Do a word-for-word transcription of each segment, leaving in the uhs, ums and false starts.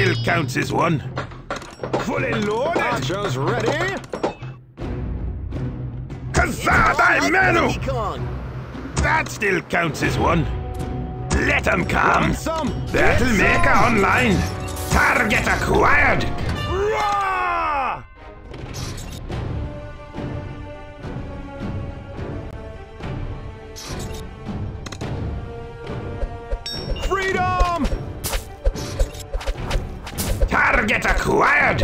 still counts as one. Fully loaded. Poncho's ready. Kazadai Menu! That still counts as one. Let them come. Battle Maker online. Target acquired. Roar! Freedom! Target acquired.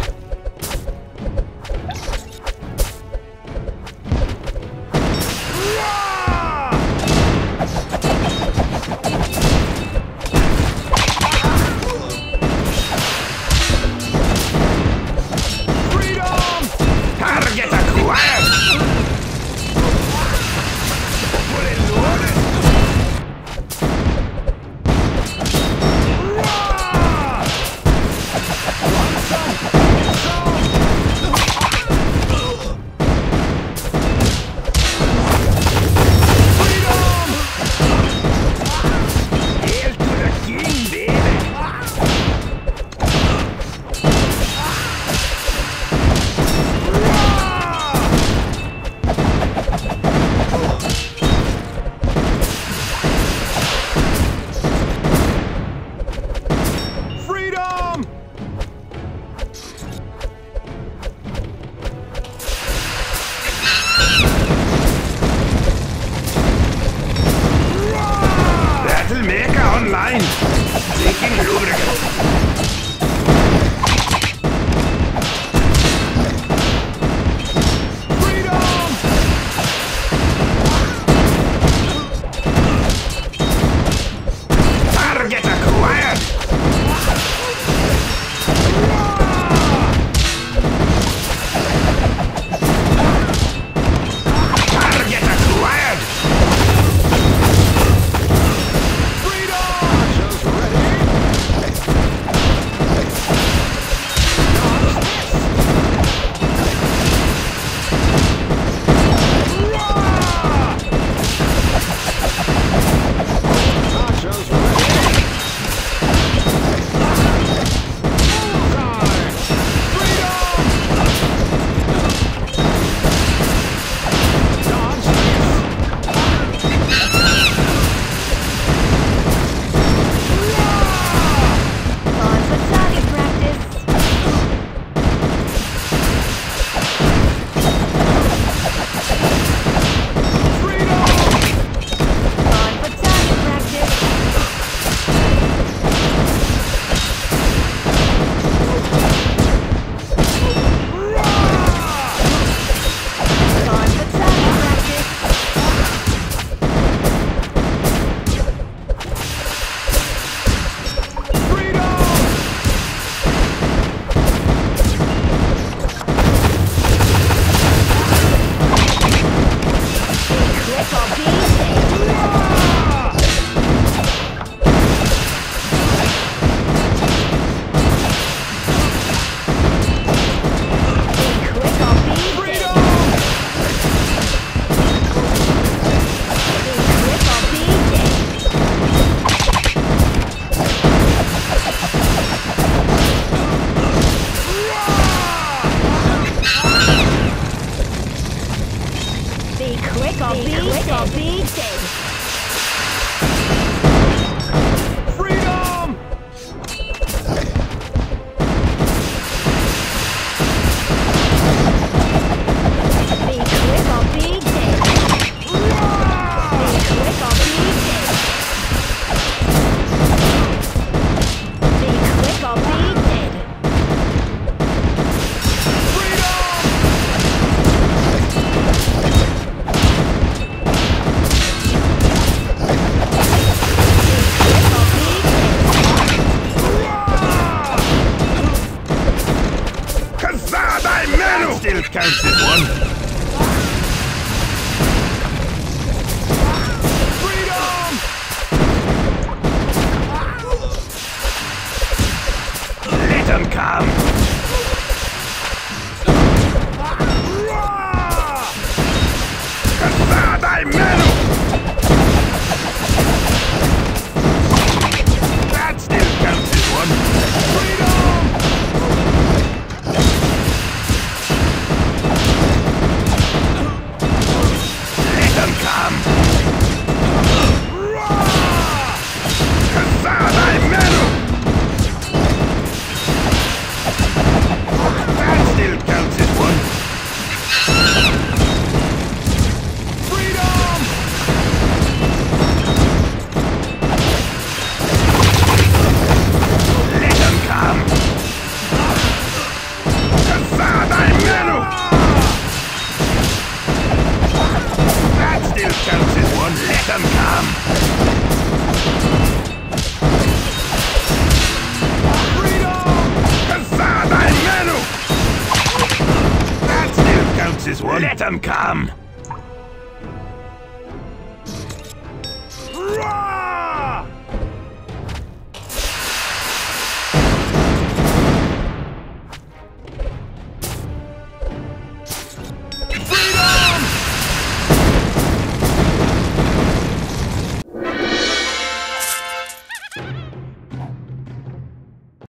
them come!